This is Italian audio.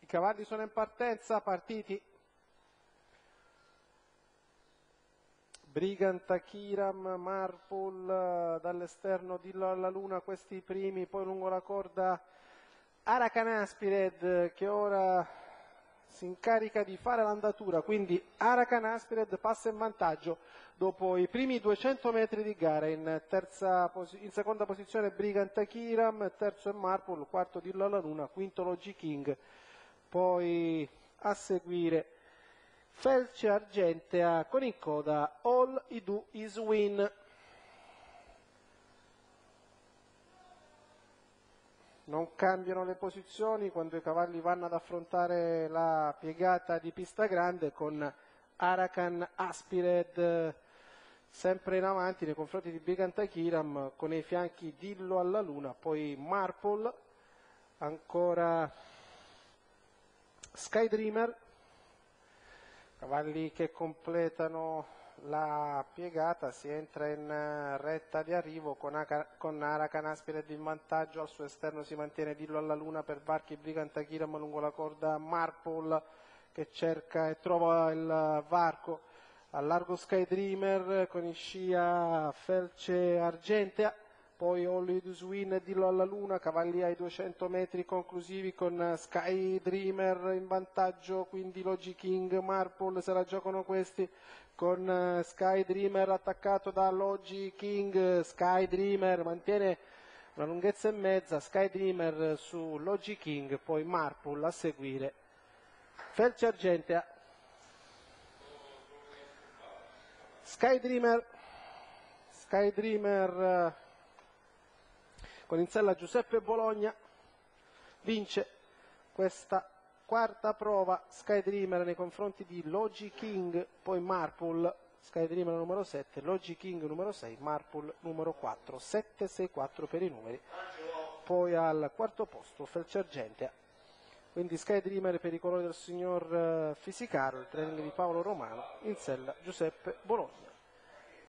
I cavalli sono in partenza, partiti. Brigant Akiram, Marpol dall'esterno, Dillo alla Luna questi primi, poi lungo la corda Arakan Aspired che ora si incarica di fare l'andatura, quindi Arakan Aspired passa in vantaggio dopo i primi 200 metri di gara, in seconda posizione Brigant Akiram, terzo è Marpol, quarto Dillo alla Luna, quinto Logy King, poi a seguire Felce Argentea con in coda All I Do Is Win. Non cambiano le posizioni quando i cavalli vanno ad affrontare la piegata di pista grande con Arakan Aspired sempre in avanti nei confronti di Brigant Akiram, con ai fianchi Dillo alla Luna, poi Marpol, ancora Sky Dreamer, cavalli che completano la piegata. Si entra in retta di arrivo con Arakan Aspired in vantaggio, al suo esterno si mantiene Dillo alla Luna, per varchi Brigant Akiram, lungo la corda Marpol che cerca e trova il varco, al largo Sky Dreamer, con in scia Felce Argentea, poi All I Do Is Win e Dillo alla Luna, cavalli ai 200 metri conclusivi con Sky Dreamer in vantaggio, quindi Logy King, Marpol se la giocano questi, con Sky Dreamer attaccato da Logy King. Sky Dreamer mantiene una lunghezza e mezza, Sky Dreamer su Logy King, poi Marpol a seguire Felce Argentea. Sky Dreamer con in sella Giuseppe Bologna vince questa quarta prova. Sky Dreamer nei confronti di Logy King, poi Marpol. Sky Dreamer numero 7, Logy King numero 6, Marpol numero 4, 7-6-4 per i numeri, poi al quarto posto Felce Argentea. Quindi Sky Dreamer per i colori del signor Fisicaro, il training di Paolo Romano, in sella Giuseppe Bologna.